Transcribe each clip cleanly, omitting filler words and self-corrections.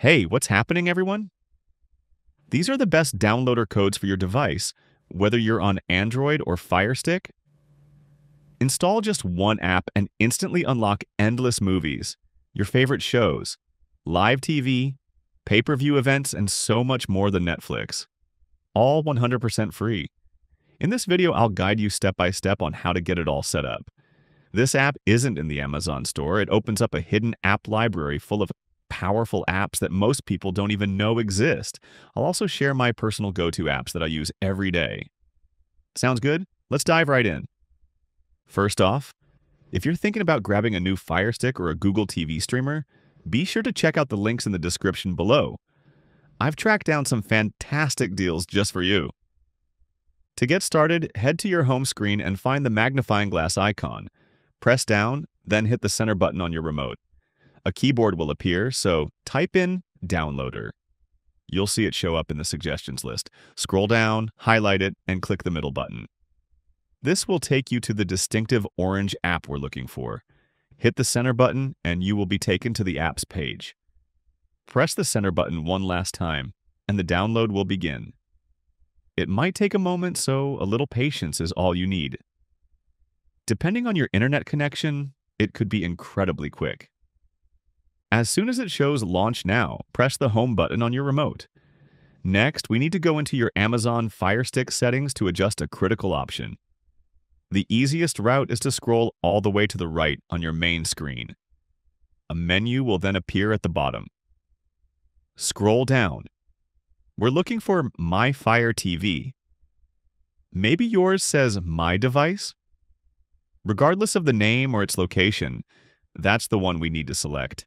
Hey, what's happening, everyone? These are the best downloader codes for your device, whether you're on Android or Fire Stick. Install just one app and instantly unlock endless movies, your favorite shows, live TV, pay-per-view events, and so much more than Netflix. All 100% free. In this video, I'll guide you step-by-step on how to get it all set up. This app isn't in the Amazon store. It opens up a hidden app library full of powerful apps that most people don't even know exist. I'll also share my personal go-to apps that I use every day. Sounds good? Let's dive right in. First off, if you're thinking about grabbing a new Fire Stick or a Google TV streamer, be sure to check out the links in the description below. I've tracked down some fantastic deals just for you. To get started, head to your home screen and find the magnifying glass icon. Press down, then hit the center button on your remote. A keyboard will appear, so type in Downloader. You'll see it show up in the suggestions list. Scroll down, highlight it, and click the middle button. This will take you to the distinctive orange app we're looking for. Hit the center button, and you will be taken to the apps page. Press the center button one last time, and the download will begin. It might take a moment, so a little patience is all you need. Depending on your internet connection, it could be incredibly quick. As soon as it shows Launch Now, press the Home button on your remote. Next, we need to go into your Amazon Fire Stick settings to adjust a critical option. The easiest route is to scroll all the way to the right on your main screen. A menu will then appear at the bottom. Scroll down. We're looking for My Fire TV. Maybe yours says My Device? Regardless of the name or its location, that's the one we need to select.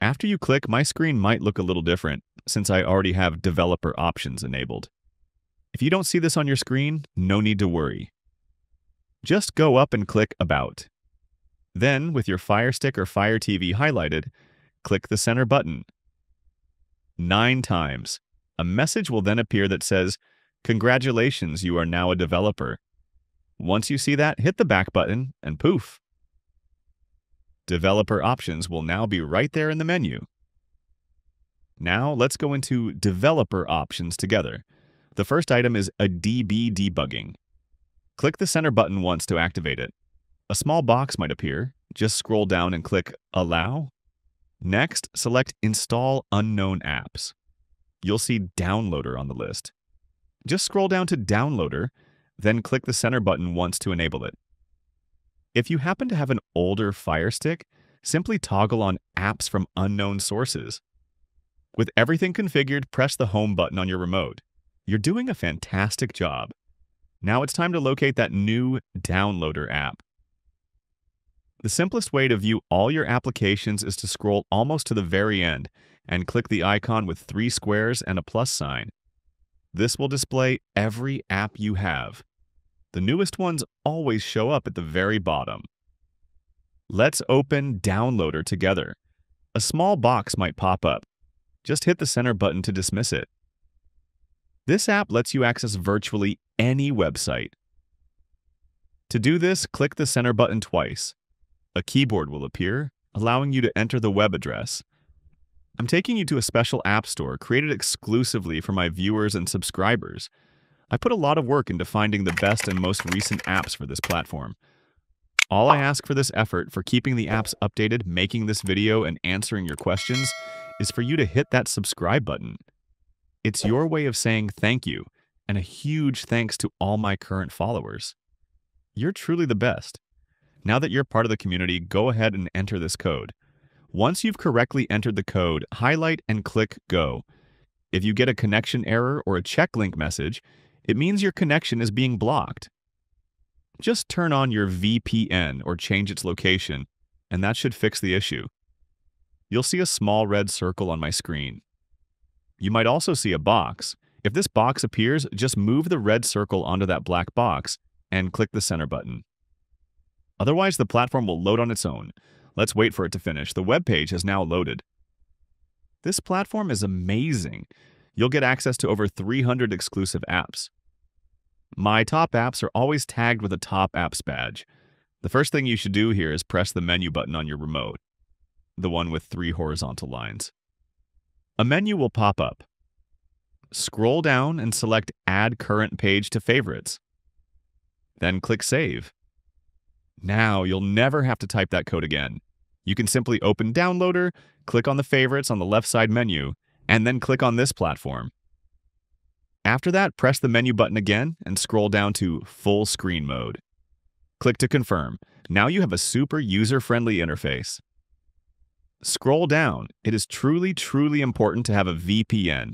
After you click, my screen might look a little different since I already have developer options enabled. If you don't see this on your screen, no need to worry. Just go up and click About. Then, with your Fire Stick or Fire TV highlighted, click the center button. 9 times. A message will then appear that says, "Congratulations, you are now a developer." Once you see that, hit the back button and poof. Developer options will now be right there in the menu. Now let's go into developer options together. The first item is a DB debugging. Click the center button once to activate it. A small box might appear. Just scroll down and click Allow. Next, select Install Unknown Apps. You'll see Downloader on the list. Just scroll down to Downloader, then click the center button once to enable it. If you happen to have an older Fire Stick, simply toggle on Apps from Unknown Sources. With everything configured, press the Home button on your remote. You're doing a fantastic job. Now it's time to locate that new Downloader app. The simplest way to view all your applications is to scroll almost to the very end and click the icon with 3 squares and a plus sign. This will display every app you have. The newest ones always show up at the very bottom. Let's open Downloader together. A small box might pop up. Just hit the center button to dismiss it. This app lets you access virtually any website. To do this, click the center button twice. A keyboard will appear, allowing you to enter the web address. I'm taking you to a special app store created exclusively for my viewers and subscribers. I put a lot of work into finding the best and most recent apps for this platform. All I ask for this effort for keeping the apps updated, making this video, and answering your questions is for you to hit that subscribe button. It's your way of saying thank you, and a huge thanks to all my current followers. You're truly the best. Now that you're part of the community, go ahead and enter this code. Once you've correctly entered the code, highlight and click Go. If you get a connection error or a check link message, it means your connection is being blocked. Just turn on your VPN or change its location, and that should fix the issue. You'll see a small red circle on my screen. You might also see a box. If this box appears, just move the red circle onto that black box and click the center button. Otherwise, the platform will load on its own. Let's wait for it to finish. The web page has now loaded. This platform is amazing. You'll get access to over 300 exclusive apps. My top apps are always tagged with a top apps badge. The first thing you should do here is press the menu button on your remote, the one with 3 horizontal lines. A menu will pop up. Scroll down and select Add Current Page to Favorites. Then click Save. Now you'll never have to type that code again. You can simply open Downloader, click on the favorites on the left side menu, and then click on this platform. After that, press the menu button again and scroll down to Full Screen Mode. Click to confirm. Now you have a super user-friendly interface. Scroll down. It is truly important to have a VPN.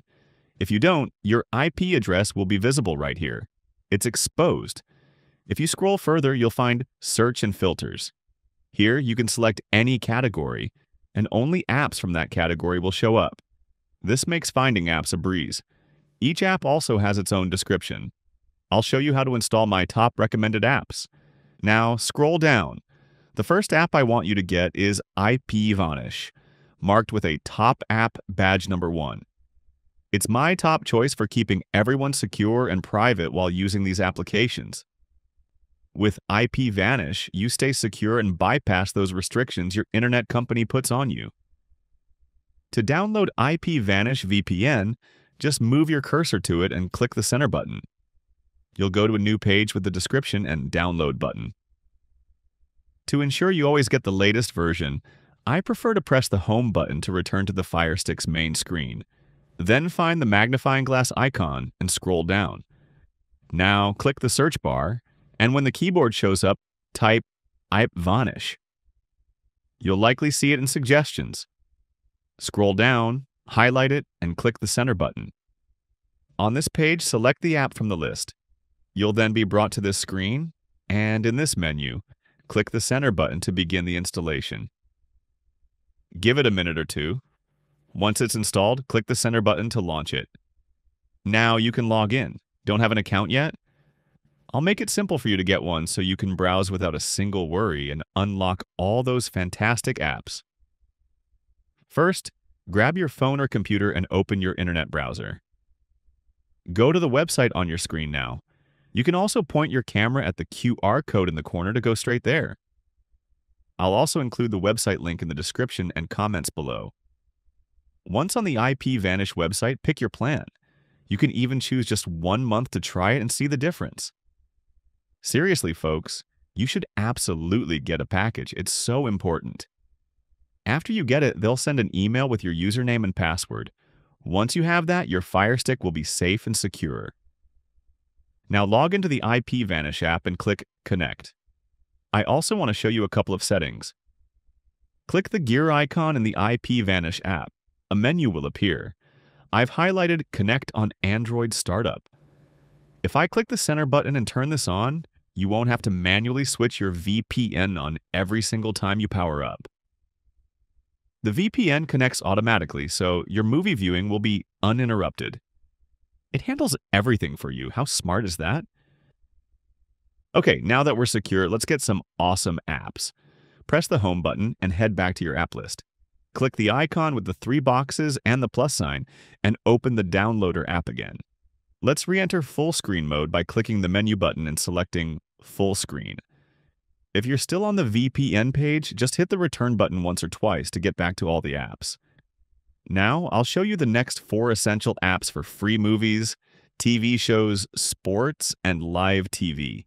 If you don't, your IP address will be visible right here. It's exposed. If you scroll further, you'll find Search and Filters. Here, you can select any category, and only apps from that category will show up. This makes finding apps a breeze. Each app also has its own description. I'll show you how to install my top recommended apps. Now, scroll down. The first app I want you to get is IP Vanish, marked with a top app badge number 1. It's my top choice for keeping everyone secure and private while using these applications. With IP Vanish, you stay secure and bypass those restrictions your internet company puts on you. To download IP Vanish VPN, just move your cursor to it and click the center button. You'll go to a new page with the description and download button. To ensure you always get the latest version, I prefer to press the home button to return to the Fire Stick's main screen. Then find the magnifying glass icon and scroll down. Now click the search bar, and when the keyboard shows up, type IP Vanish. You'll likely see it in suggestions. Scroll down, highlight it, and click the center button. On this page, select the app from the list. You'll then be brought to this screen, and in this menu, click the center button to begin the installation. Give it a minute or two. Once it's installed, click the center button to launch it. Now you can log in. Don't have an account yet? I'll make it simple for you to get one so you can browse without a single worry and unlock all those fantastic apps. First, grab your phone or computer and open your internet browser. Go to the website on your screen now. You can also point your camera at the QR code in the corner to go straight there. I'll also include the website link in the description and comments below. Once on the IP Vanish website, pick your plan. You can even choose just 1 month to try it and see the difference. Seriously, folks, you should absolutely get a package. It's so important. After you get it, they'll send an email with your username and password. Once you have that, your Fire Stick will be safe and secure. Now log into the IP Vanish app and click Connect. I also want to show you a couple of settings. Click the gear icon in the IP Vanish app. A menu will appear. I've highlighted Connect on Android Startup. If I click the center button and turn this on, you won't have to manually switch your VPN on every single time you power up. The VPN connects automatically, so your movie viewing will be uninterrupted. It handles everything for you. How smart is that? Okay, now that we're secure, let's get some awesome apps. Press the home button and head back to your app list. Click the icon with the 3 boxes and the plus sign and open the Downloader app again. Let's re-enter full screen mode by clicking the menu button and selecting full screen. If you're still on the VPN page, just hit the return button once or twice to get back to all the apps. Now, I'll show you the next 4 essential apps for free movies, TV shows, sports, and live TV.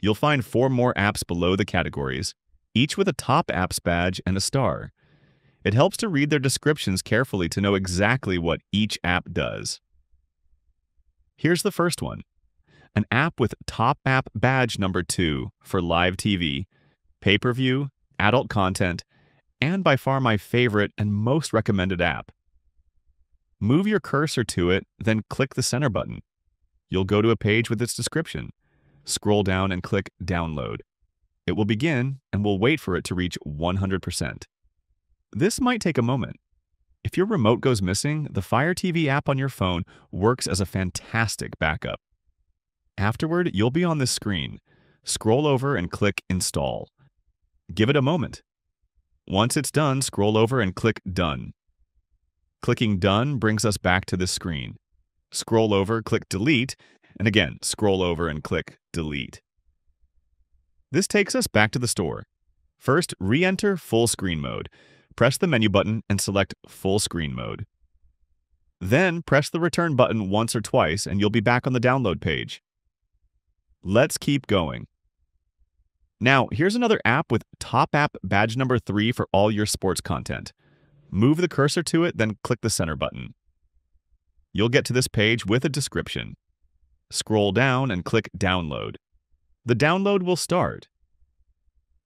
You'll find 4 more apps below the categories, each with a top apps badge and a star. It helps to read their descriptions carefully to know exactly what each app does. Here's the first one, an app with top app badge number 2 for live TV, pay-per-view, adult content, and by far my favorite and most recommended app. Move your cursor to it, then click the center button. You'll go to a page with its description. Scroll down and click download. It will begin, and we'll wait for it to reach 100%. This might take a moment. If your remote goes missing, the Fire TV app on your phone works as a fantastic backup. Afterward, you'll be on this screen. Scroll over and click Install. Give it a moment. Once it's done, scroll over and click Done. Clicking Done brings us back to this screen. Scroll over, click Delete, and again, scroll over and click Delete. This takes us back to the store. First, re-enter full screen mode. press the menu button and select Full Screen Mode. Then press the return button once or twice and you'll be back on the download page. Let's keep going. Now, here's another app with Top App badge number 3 for all your sports content. Move the cursor to it, then click the center button. You'll get to this page with a description. Scroll down and click Download. The download will start.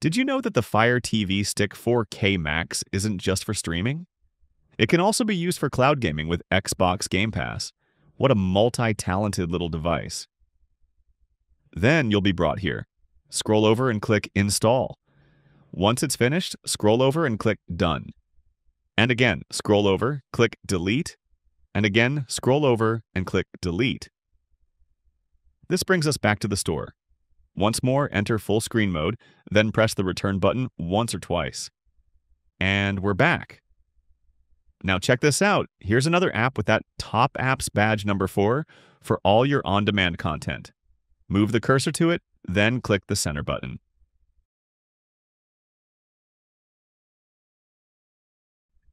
Did you know that the Fire TV Stick 4K Max isn't just for streaming? It can also be used for cloud gaming with Xbox Game Pass. What a multi-talented little device. Then you'll be brought here. Scroll over and click Install. Once it's finished, scroll over and click Done. And again, scroll over, click Delete. And again, scroll over and click Delete. This brings us back to the store. Once more, enter full screen mode, then press the return button once or twice. And we're back. Now check this out. Here's another app with that Top Apps badge number 4 for all your on-demand content. Move the cursor to it, then click the center button.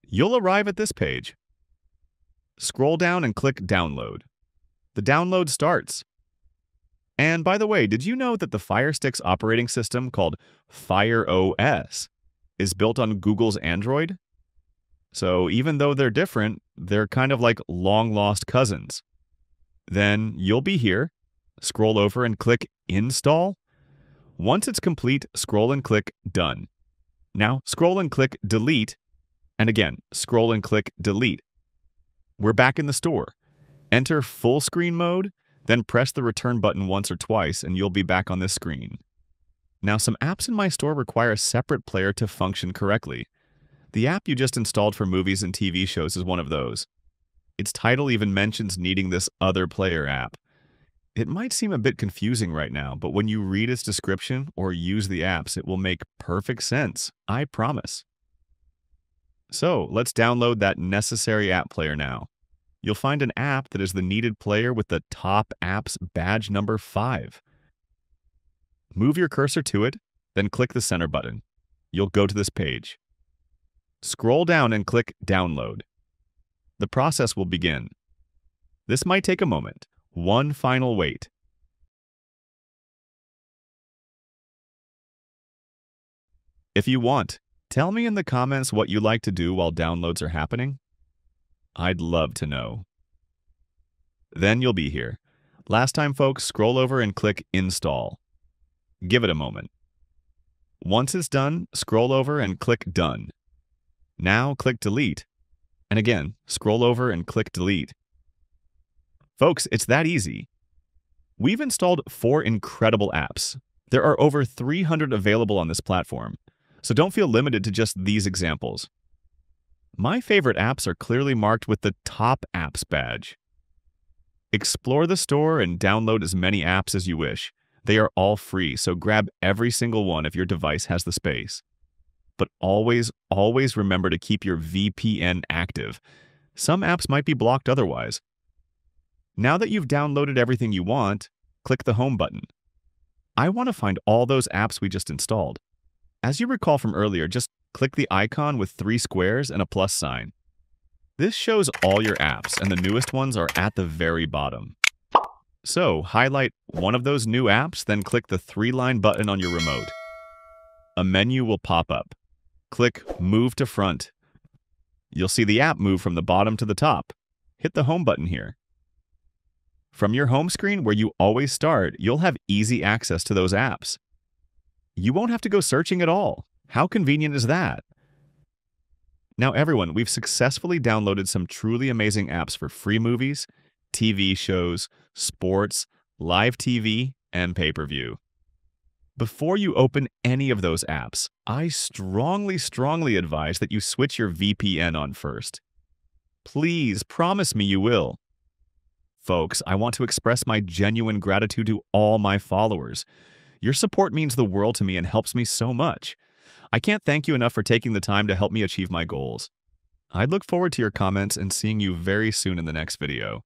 You'll arrive at this page. Scroll down and click Download. The download starts. And by the way, did you know that the Fire Stick's operating system, called Fire OS, is built on Google's Android? So even though they're different, they're kind of like long-lost cousins. Then you'll be here. Scroll over and click Install. Once it's complete, scroll and click Done. Now scroll and click Delete. And again, scroll and click Delete. We're back in the store. Enter full screen mode, then press the return button once or twice and you'll be back on this screen. Now some apps in my store require a separate player to function correctly. The app you just installed for movies and TV shows is one of those. Its title even mentions needing this other player app. It might seem a bit confusing right now, but when you read its description or use the apps, it will make perfect sense, I promise. So let's download that necessary app player now. You'll find an app that is the needed player with the Top Apps badge number 5. Move your cursor to it, then click the center button. You'll go to this page. Scroll down and click Download. The process will begin. This might take a moment. One final wait. If you want, tell me in the comments what you like to do while downloads are happening. I'd love to know. Then you'll be here. Last time, folks, scroll over and click Install. Give it a moment. Once it's done, scroll over and click Done. Now click Delete, and again, scroll over and click Delete. Folks, it's that easy. We've installed 4 incredible apps. There are over 300 available on this platform, so don't feel limited to just these examples. My favorite apps are clearly marked with the Top Apps badge. Explore the store and download as many apps as you wish. They are all free, so grab every single one if your device has the space. But always, always remember to keep your VPN active. Some apps might be blocked otherwise. Now that you've downloaded everything you want, click the Home button. I want to find all those apps we just installed. As you recall from earlier, just click the icon with 3 squares and a plus sign. This shows all your apps, and the newest ones are at the very bottom. So, highlight one of those new apps, then click the 3-line button on your remote. A menu will pop up. Click Move to Front. You'll see the app move from the bottom to the top. Hit the Home button here. From your home screen, where you always start, you'll have easy access to those apps. You won't have to go searching at all. How convenient is that? Now everyone, we've successfully downloaded some truly amazing apps for free movies, TV shows, sports, live TV, and pay-per-view. Before you open any of those apps, I strongly, strongly advise that you switch your VPN on first. Please promise me you will. Folks, I want to express my genuine gratitude to all my followers. Your support means the world to me and helps me so much. I can't thank you enough for taking the time to help me achieve my goals. I look forward to your comments and seeing you very soon in the next video.